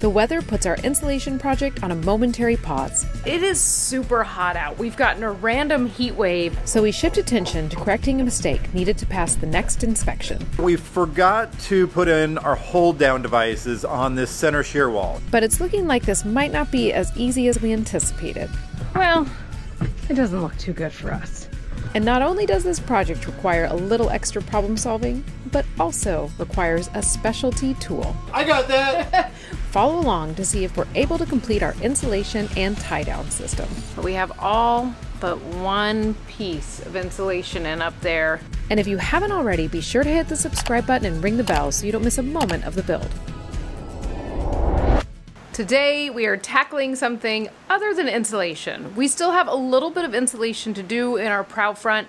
The weather puts our insulation project on a momentary pause. It is super hot out. We've gotten a random heat wave. So we shift attention to correcting a mistake needed to pass the next inspection. We forgot to put in our hold down devices on this center shear wall. But it's looking like this might not be as easy as we anticipated. Well, it doesn't look too good for us. And not only does this project require a little extra problem solving, but also requires a specialty tool. I got that! Follow along to see if we're able to complete our insulation and tie-down system. We have all but one piece of insulation in up there. And if you haven't already, be sure to hit the subscribe button and ring the bell so you don't miss a moment of the build. Today we are tackling something other than insulation. We still have a little bit of insulation to do in our prow front,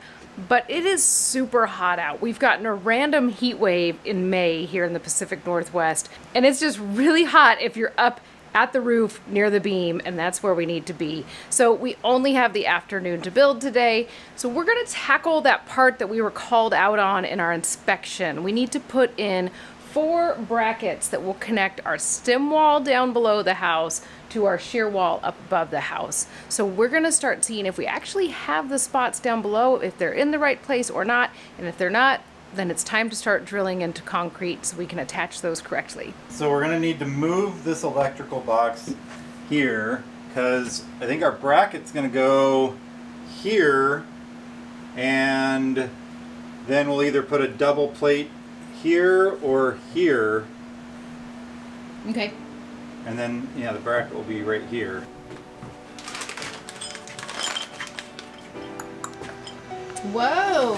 but it is super hot out. We've gotten a random heat wave in May here in the Pacific Northwest, and it's just really hot if you're up at the roof near the beam, and that's where we need to be. So we only have the afternoon to build today. So we're gonna tackle that part that we were called out on in our inspection. We need to put in 4 brackets that will connect our stem wall down below the house to our shear wall up above the house. So we're gonna start seeing if we actually have the spots down below, if they're in the right place or not, and if they're not, then it's time to start drilling into concrete so we can attach those correctly. So we're gonna need to move this electrical box here because I think our bracket's gonna go here, and then we'll either put a double plate here or here. Okay. And then, yeah, the bracket will be right here. Whoa!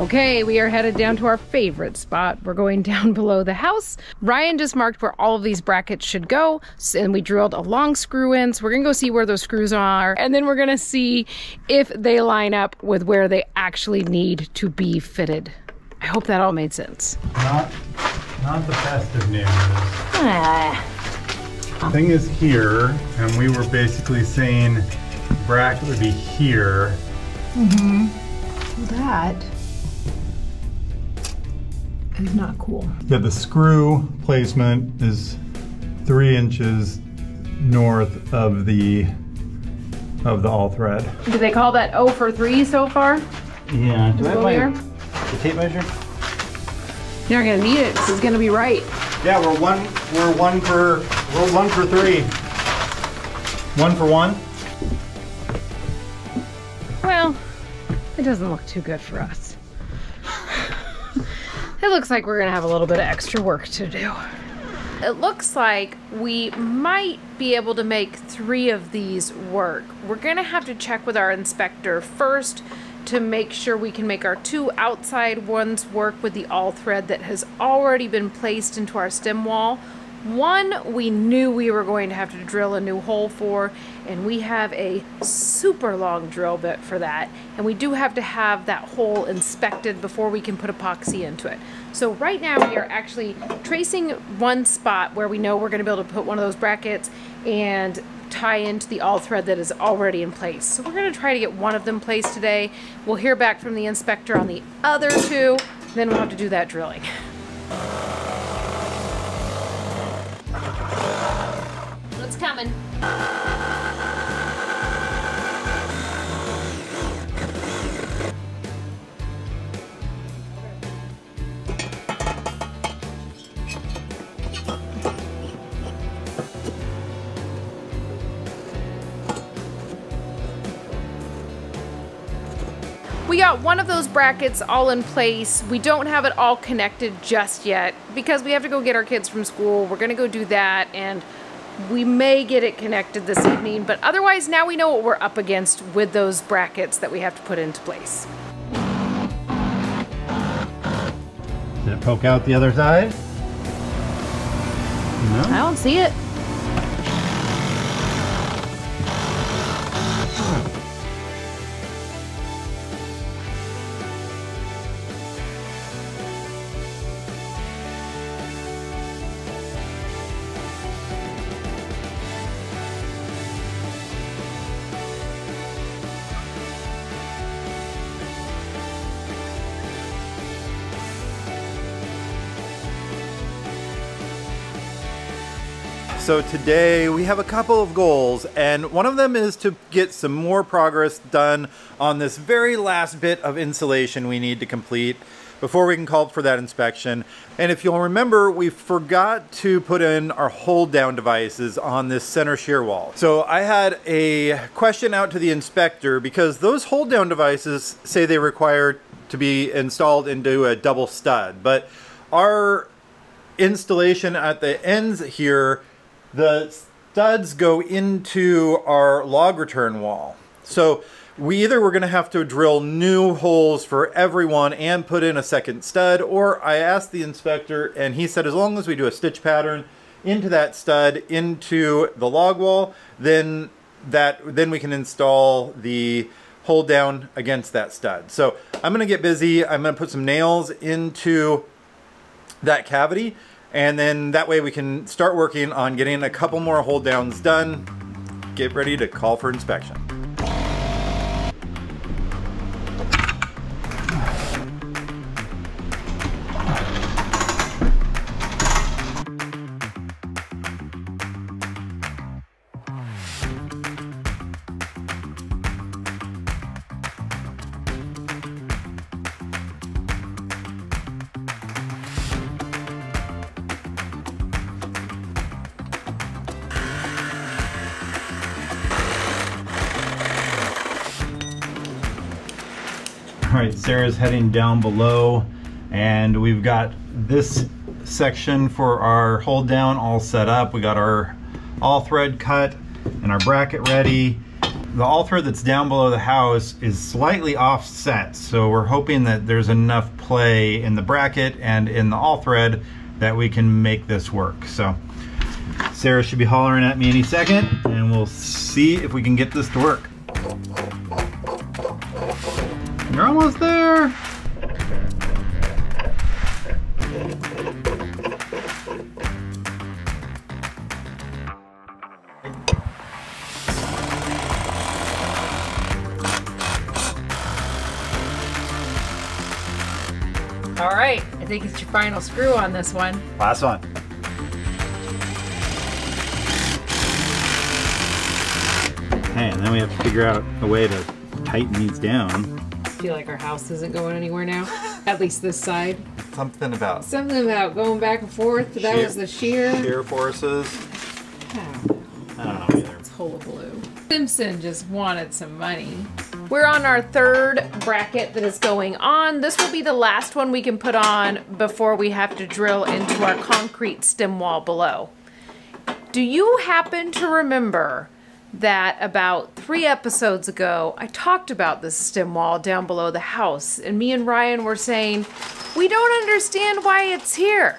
Okay, we are headed down to our favorite spot. We're going down below the house. Ryan just marked where all of these brackets should go, and we drilled a long screw in, so we're gonna go see where those screws are, and then we're gonna see if they line up with where they actually need to be fitted. I hope that all made sense. Not the best of news. The thing is here, and we were basically saying the bracket would be here. Mm-hmm. Well, that is not cool. Yeah, the screw placement is 3 inches north of the all thread. Do they call that 0 for 3 so far? Yeah. Do I have the tape measure? You're gonna need it. This is gonna be right. Yeah, we're one for three. 1 for 1. Well, it doesn't look too good for us. It looks like we're gonna have a little bit of extra work to do. It looks like we might be able to make 3 of these work. We're gonna have to check with our inspector first to make sure we can make our 2 outside ones work with the all thread that has already been placed into our stem wall. One we knew we were going to have to drill a new hole for, and we have a super long drill bit for that, and we do have to have that hole inspected before we can put epoxy into it. So right now we are actually tracing one spot where we know we're going to be able to put one of those brackets and tie into the all thread that is already in place. So we're going to try to get one of them placed today. We'll hear back from the inspector on the other 2, then we'll have to do that drilling. It's coming. We got one of those brackets all in place. We don't have it all connected just yet because we have to go get our kids from school. We're gonna go do that, and we may get it connected this evening, but otherwise now we know what we're up against with those brackets that we have to put into place. Did it poke out the other side? No. I don't see it. So today we have a couple of goals, and one of them is to get some more progress done on this very last bit of insulation we need to complete before we can call for that inspection. And if you'll remember, we forgot to put in our hold down devices on this center shear wall. So I had a question out to the inspector because those hold down devices say they require to be installed into a double stud, but our installation at the ends here, the studs go into our log return wall. So we either were gonna have to drill new holes for everyone and put in a second stud, or I asked the inspector and he said as long as we do a stitch pattern into that stud, into the log wall, then we can install the hold down against that stud. So I'm gonna get busy. I'm gonna put some nails into that cavity, and then that way we can start working on getting a couple more hold downs done. Get ready to call for inspection. All right, Sara's heading down below, and we've got this section for our hold down all set up. We got our all thread cut and our bracket ready. The all thread that's down below the house is slightly offset, so we're hoping that there's enough play in the bracket and in the all thread that we can make this work. So Sara should be hollering at me any second, and we'll see if we can get this to work. You're almost there. All right, I think it's your final screw on this one. Last one. Okay, and then we have to figure out a way to tighten these down. I feel like our house isn't going anywhere now, at least this side. Something about going back and forth. That was the shear forces. I don't know either. It's hullabaloo. Simpson just wanted some money. We're on our third bracket that is going on. This will be the last one we can put on before we have to drill into our concrete stem wall below. Do you happen to remember that about 3 episodes ago, I talked about this stem wall down below the house, and me and Ryan were saying, we don't understand why it's here.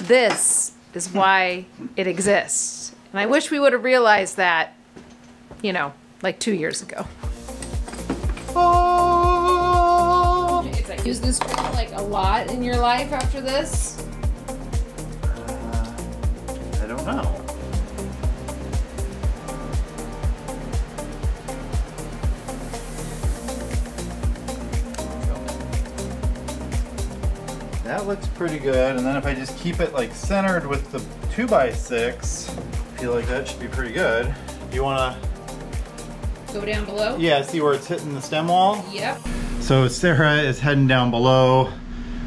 This is why it exists. And I wish we would have realized that, you know, like 2 years ago. Oh! Did I use this one like a lot in your life after this? I don't know. That looks pretty good, and then if I just keep it like centered with the 2x6, I feel like that should be pretty good. Do you wanna go down below? Yeah, see where it's hitting the stem wall? Yep. So Sara is heading down below.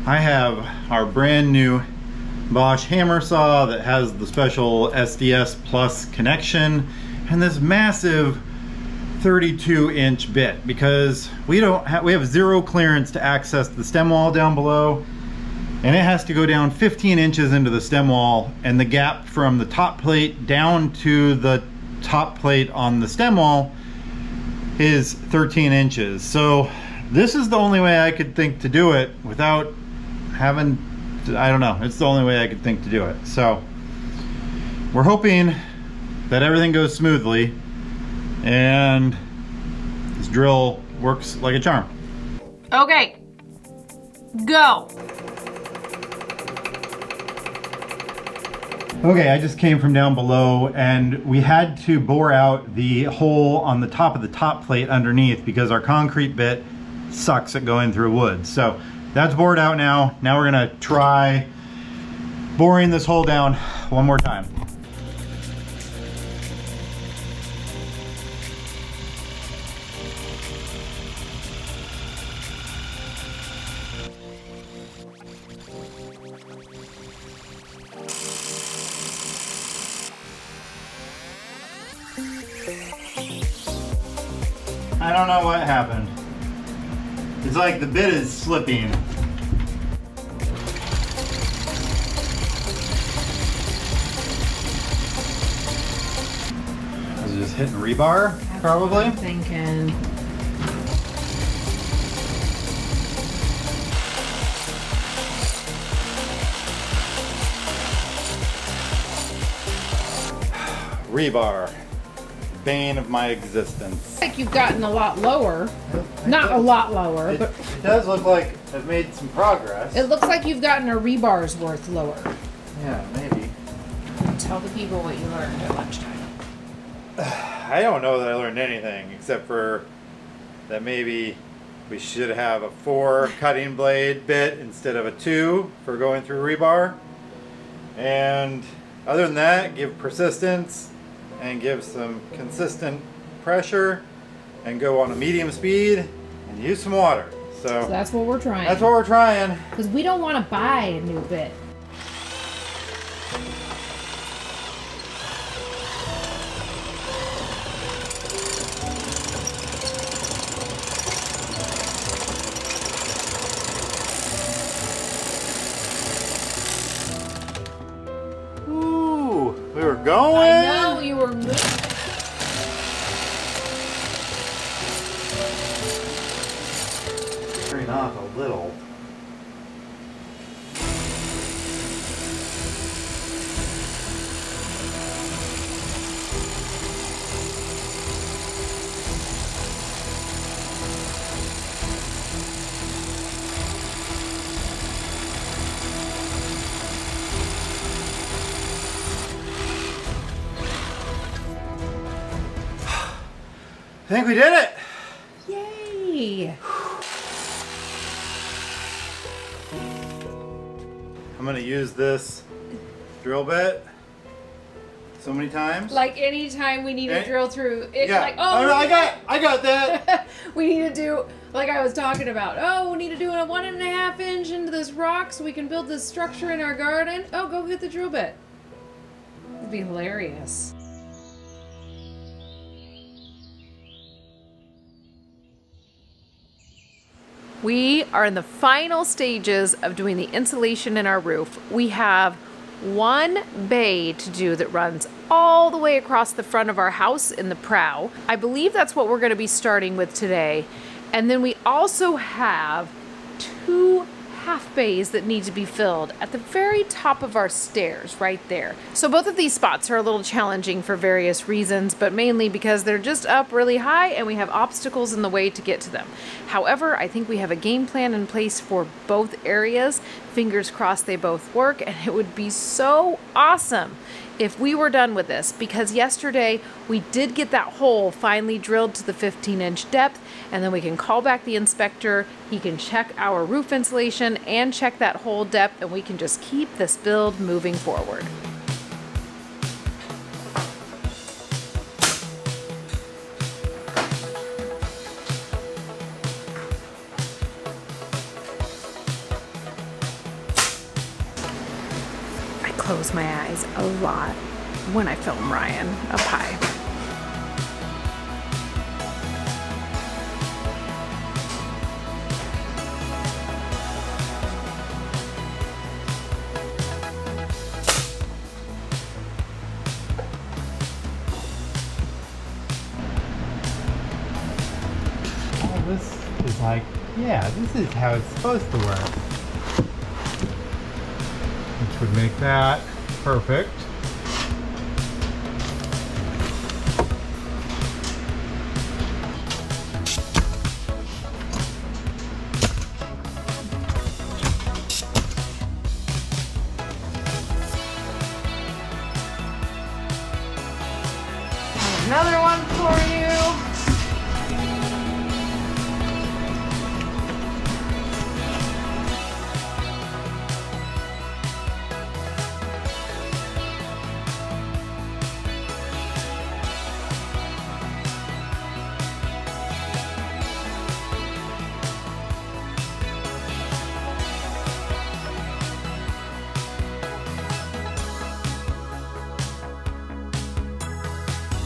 I have our brand new Bosch hammer saw that has the special SDS plus connection and this massive 32-inch bit, because we have zero clearance to access the stem wall down below. And it has to go down 15 inches into the stem wall, and the gap from the top plate down to the top plate on the stem wall is 13 inches. So this is the only way I could think to do it without having to, I don't know, it's the only way I could think to do it. So we're hoping that everything goes smoothly and this drill works like a charm. Okay, go. Okay, I just came from down below, and we had to bore out the hole on the top of the top plate underneath because our concrete bit sucks at going through wood. So that's bored out now. Now we're gonna try boring this hole down one more time. I don't know what happened. It's like the bit is slipping. Is it just hitting rebar? That's probably. I'm thinking. Rebar, bane of my existence. I think you've gotten a lot lower. Not a lot lower, but it does look like I've made some progress. It looks like you've gotten a rebar's worth lower. Yeah, maybe. Tell the people what you learned at lunchtime. I don't know that I learned anything except for that maybe we should have a 4 cutting blade bit instead of a 2 for going through rebar. And other than that, give persistence and give some consistent pressure and go on a medium speed and use some water. So that's what we're trying. That's what we're trying. Because we don't want to buy a new bit. Ooh, we were going. I know, you were moving. Off a little. I think we did it. Yay. I'm gonna use this drill bit so many times. Like anytime we need to drill through, it's like, oh no, I got that. We need to do, like I was talking about, oh, we need to do a 1.5 inch into this rock so we can build this structure in our garden. Oh, go get the drill bit. It'd be hilarious. We are in the final stages of doing the insulation in our roof. We have one bay to do that runs all the way across the front of our house in the prow. I believe that's what we're going to be starting with today. And then we also have 2 half bays that need to be filled at the very top of our stairs right there. So both of these spots are a little challenging for various reasons, but mainly because they're just up really high and we have obstacles in the way to get to them. However, I think we have a game plan in place for both areas. Fingers crossed they both work, and it would be so awesome if we were done with this, because yesterday we did get that hole finally drilled to the 15-inch depth, and then we can call back the inspector. He can check our roof insulation and check that hole depth, and we can just keep this build moving forward. Close my eyes a lot when I film Ryan up high. Oh, this is like, yeah, this is how it's supposed to work. Would make that perfect. Another one for you.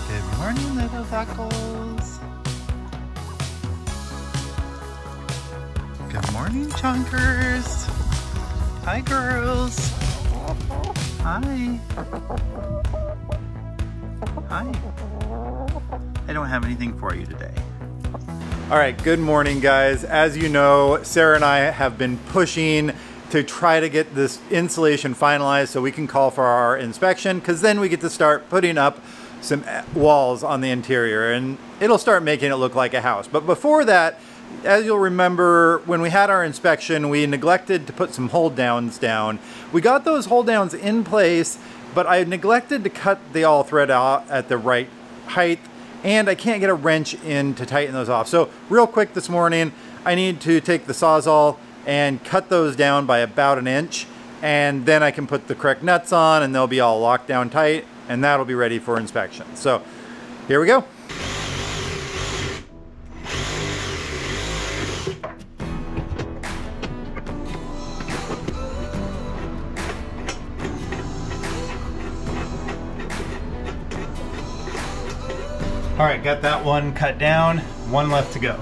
Good morning, little tacos. Morning, chunkers. Hi, girls. Hi. Hi. I don't have anything for you today. All right, good morning, guys. As you know, Sara and I have been pushing to try to get this insulation finalized so we can call for our inspection, because then we get to start putting up some walls on the interior and it'll start making it look like a house. But before that, as you'll remember, when we had our inspection, we neglected to put some hold downs down. We got those hold downs in place, but I neglected to cut the awl thread out at the right height, and I can't get a wrench in to tighten those off. So real quick this morning, I need to take the Sawzall and cut those down by about 1 inch, and then I can put the correct nuts on and they'll be all locked down tight, and that'll be ready for inspection. So here we go. All right, got that one cut down, one left to go.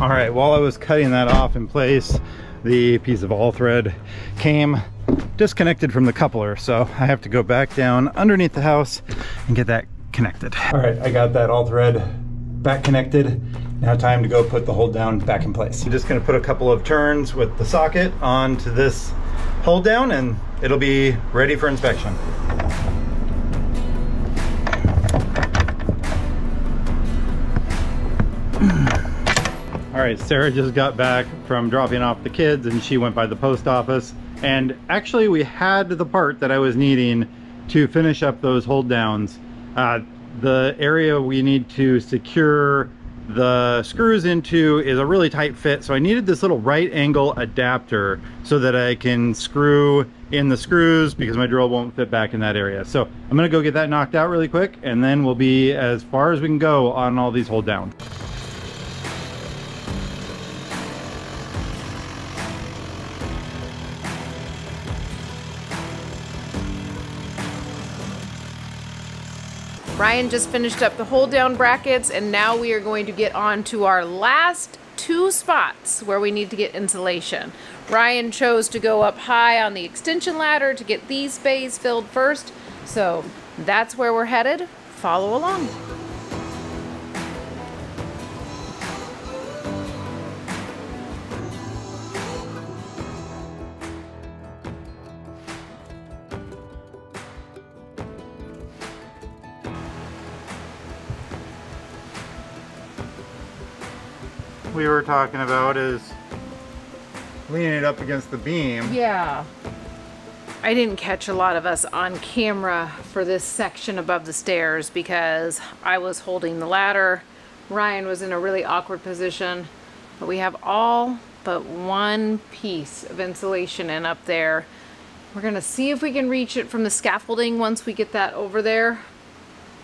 All right, while I was cutting that off in place, the piece of awl thread came disconnected from the coupler, so I have to go back down underneath the house and get that connected. All right, I got that awl thread back connected. Now time to go put the hold down back in place. I'm just gonna put a couple of turns with the socket onto this hold down and it'll be ready for inspection. All right, Sara just got back from dropping off the kids and she went by the post office, and actually we had the part that I was needing to finish up those hold downs. The area we need to secure the screws into is a really tight fit, so I needed this little right angle adapter so that I can screw in the screws because my drill won't fit back in that area. So I'm gonna go get that knocked out really quick, and then we'll be as far as we can go on all these hold downs. Ryan just finished up the hold down brackets, and now we are going to get on to our last two spots where we need to get insulation. Ryan chose to go up high on the extension ladder to get these bays filled first, so that's where we're headed. Follow along. We were talking about is leaning it up against the beam. Yeah. I didn't catch a lot of us on camera for this section above the stairs because I was holding the ladder. Ryan was in a really awkward position, but we have all but one piece of insulation in up there. We're gonna see if we can reach it from the scaffolding once we get that over there,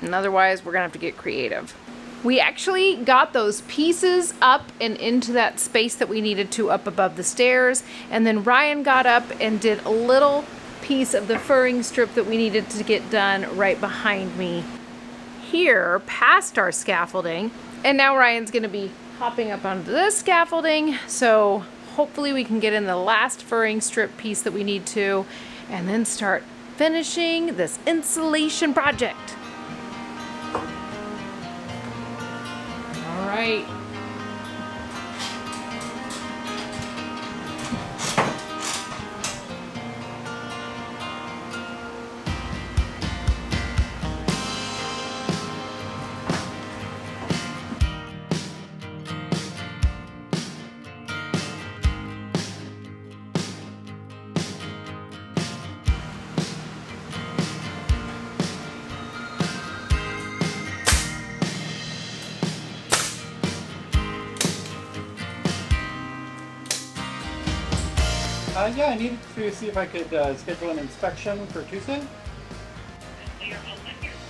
and otherwise we're gonna have to get creative. We actually got those pieces up and into that space that we needed to up above the stairs, and then Ryan got up and did a little piece of the furring strip that we needed to get done right behind me here past our scaffolding, and now Ryan's gonna be hopping up onto this scaffolding, so hopefully we can get in the last furring strip piece that we need to and then start finishing this insulation project. Right. Yeah, I needed to see if I could schedule an inspection for Tuesday.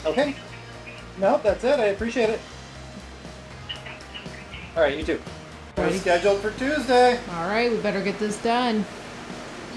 Okay. No, that's it. I appreciate it. All right, you too. We're scheduled for Tuesday. All right, we better get this done.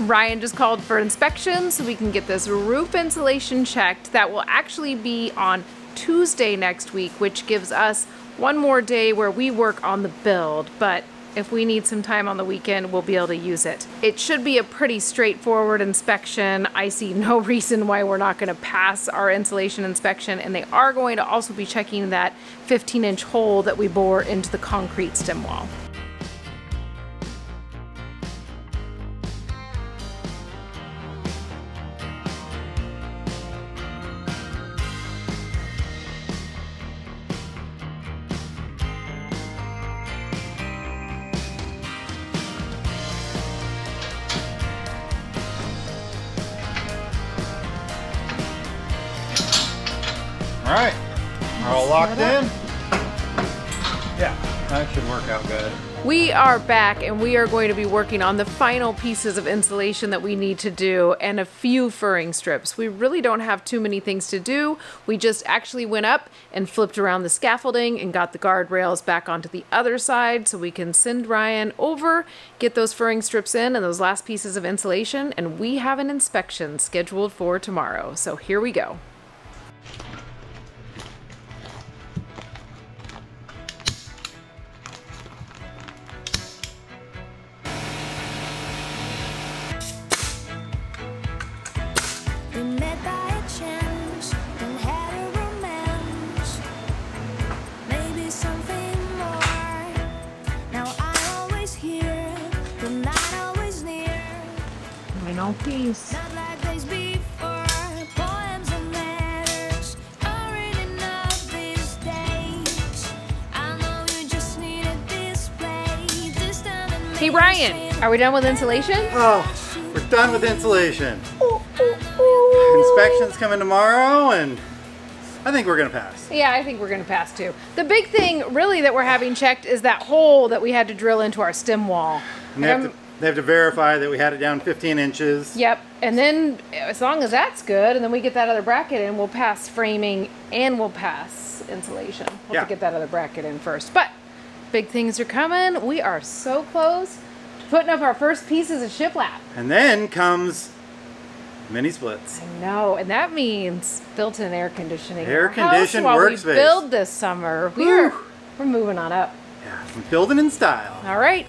Ryan just called for inspection so we can get this roof insulation checked. That will actually be on Tuesday next week, which gives us one more day where we work on the build, but if we need some time on the weekend, we'll be able to use it. It should be a pretty straightforward inspection. I see no reason why we're not going to pass our insulation inspection, and they are going to also be checking that 15-inch hole that we bore into the concrete stem wall. All right, we're all locked in. Yeah, that should work out good. We are back and we are going to be working on the final pieces of insulation that we need to do and a few furring strips. We really don't have too many things to do. We just actually went up and flipped around the scaffolding and got the guardrails back onto the other side so we can send Ryan over, get those furring strips in and those last pieces of insulation, and we have an inspection scheduled for tomorrow. So here we go. Peace. Not like days before, poems and letters are written up these days. I know you just needed this play, this time. Hey Ryan, are we done with insulation? Oh, we're done with insulation. Ooh, ooh, ooh. Inspection's coming tomorrow and I think we're gonna pass. Yeah, I think we're gonna pass too. The big thing really that we're having checked is that hole that we had to drill into our stem wall. They have to verify that we had it down 15 inches. Yep, and then as long as that's good, and then we get that other bracket in, we'll pass framing and we'll pass insulation. We'll have to get that other bracket in first. But big things are coming. We are so close to putting up our first pieces of shiplap. And then comes mini splits. I know, and that means built-in air conditioning. Air conditioned workspace. We build this summer. We're moving on up. Yeah, we're building in style. All right.